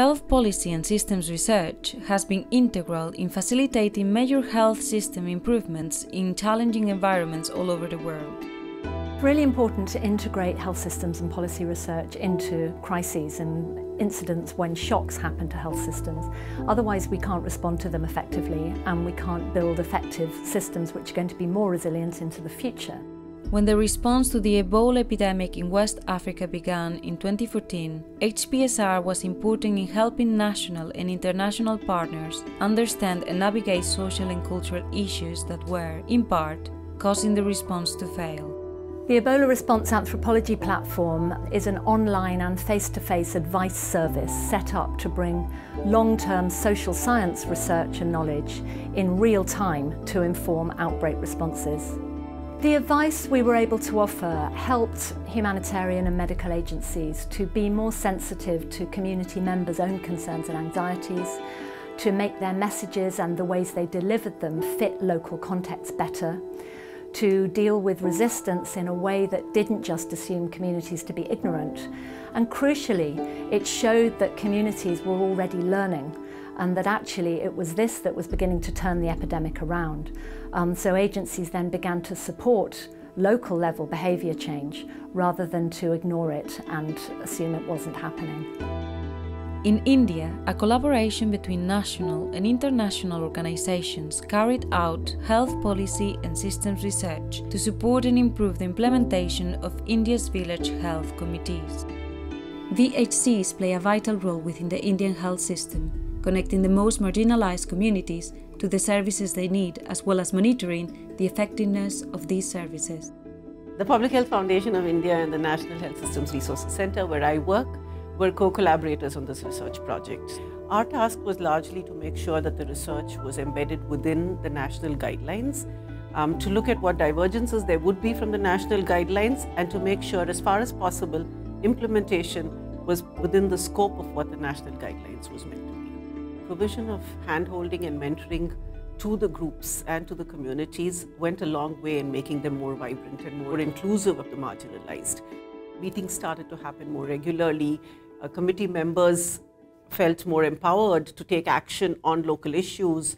Health policy and systems research has been integral in facilitating major health system improvements in challenging environments all over the world. It's really important to integrate health systems and policy research into crises and incidents when shocks happen to health systems. Otherwise we can't respond to them effectively and we can't build effective systems which are going to be more resilient into the future. When the response to the Ebola epidemic in West Africa began in 2014, HPSR was important in helping national and international partners understand and navigate social and cultural issues that were, in part, causing the response to fail. The Ebola Response Anthropology Platform is an online and face-to-face advice service set up to bring long-term social science research and knowledge in real time to inform outbreak responses. The advice we were able to offer helped humanitarian and medical agencies to be more sensitive to community members' own concerns and anxieties, to make their messages and the ways they delivered them fit local contexts better, to deal with resistance in a way that didn't just assume communities to be ignorant. And crucially, it showed that communities were already learning, and that actually it was this that was beginning to turn the epidemic around. So agencies then began to support local level behaviour change rather than to ignore it and assume it wasn't happening. In India, a collaboration between national and international organisations carried out health policy and systems research to support and improve the implementation of India's village health committees. VHCs play a vital role within the Indian health system, connecting the most marginalized communities to the services they need, as well as monitoring the effectiveness of these services. The Public Health Foundation of India and the National Health Systems Resource Centre, where I work, were co-collaborators on this research project. Our task was largely to make sure that the research was embedded within the national guidelines, to look at what divergences there would be from the national guidelines, and to make sure, as far as possible, implementation was within the scope of what the national guidelines was meant to be. Provision of hand-holding and mentoring to the groups and to the communities went a long way in making them more vibrant and more inclusive of the marginalized. Meetings started to happen more regularly. Committee members felt more empowered to take action on local issues.